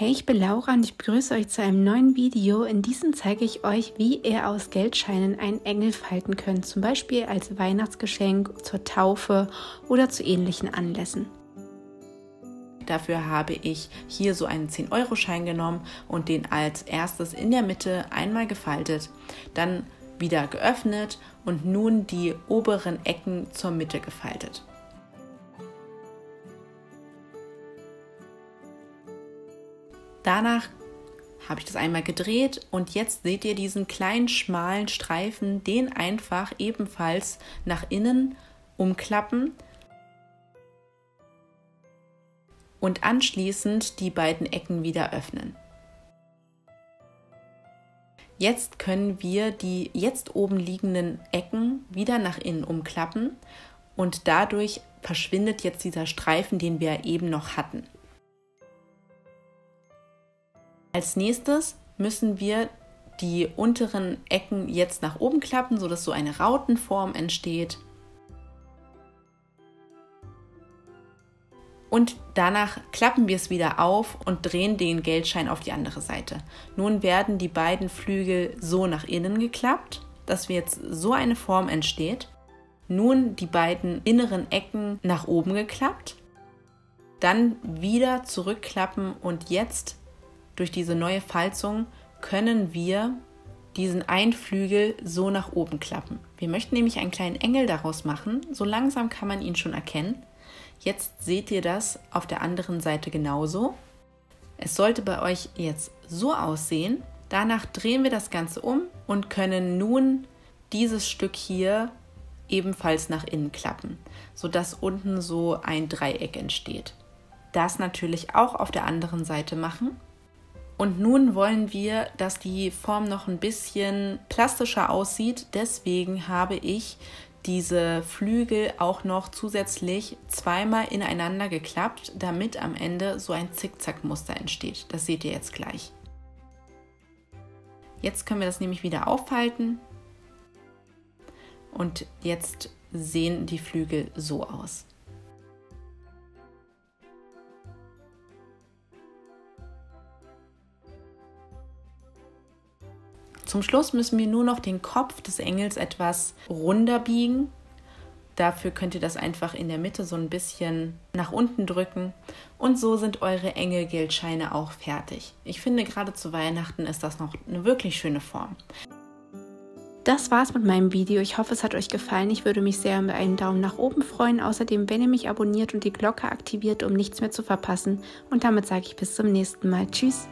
Hey, ich bin Laura und ich begrüße euch zu einem neuen Video. In diesem zeige ich euch, wie ihr aus Geldscheinen einen Engel falten könnt, zum Beispiel als Weihnachtsgeschenk, zur Taufe oder zu ähnlichen Anlässen. Dafür habe ich hier so einen 10-Euro-Schein genommen und den als erstes in der Mitte einmal gefaltet, dann wieder geöffnet und nun die oberen Ecken zur Mitte gefaltet. Danach habe ich das einmal gedreht und jetzt seht ihr diesen kleinen schmalen Streifen, den einfach ebenfalls nach innen umklappen und anschließend die beiden Ecken wieder öffnen. Jetzt können wir die jetzt oben liegenden Ecken wieder nach innen umklappen und dadurch verschwindet jetzt dieser Streifen, den wir eben noch hatten. Als nächstes müssen wir die unteren Ecken jetzt nach oben klappen, sodass so eine Rautenform entsteht. Und danach klappen wir es wieder auf und drehen den Geldschein auf die andere Seite. Nun werden die beiden Flügel so nach innen geklappt, dass wir jetzt so eine Form entsteht. Nun die beiden inneren Ecken nach oben geklappt, dann wieder zurückklappen und jetzt durch diese neue Falzung können wir diesen einen Flügel so nach oben klappen. Wir möchten nämlich einen kleinen Engel daraus machen. So langsam kann man ihn schon erkennen. Jetzt seht ihr das auf der anderen Seite genauso. Es sollte bei euch jetzt so aussehen. Danach drehen wir das Ganze um und können nun dieses Stück hier ebenfalls nach innen klappen, sodass unten so ein Dreieck entsteht. Das natürlich auch auf der anderen Seite machen. Und nun wollen wir, dass die Form noch ein bisschen plastischer aussieht. Deswegen habe ich diese Flügel auch noch zusätzlich zweimal ineinander geklappt, damit am Ende so ein Zickzackmuster entsteht. Das seht ihr jetzt gleich. Jetzt können wir das nämlich wieder auffalten. Und jetzt sehen die Flügel so aus. Zum Schluss müssen wir nur noch den Kopf des Engels etwas runder biegen. Dafür könnt ihr das einfach in der Mitte so ein bisschen nach unten drücken. Und so sind eure Engelgeldscheine auch fertig. Ich finde, gerade zu Weihnachten ist das noch eine wirklich schöne Form. Das war's mit meinem Video. Ich hoffe, es hat euch gefallen. Ich würde mich sehr über einen Daumen nach oben freuen. Außerdem, wenn ihr mich abonniert und die Glocke aktiviert, um nichts mehr zu verpassen. Und damit sage ich bis zum nächsten Mal. Tschüss!